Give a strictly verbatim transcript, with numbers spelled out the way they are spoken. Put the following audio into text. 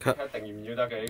咳，一定要得嘅。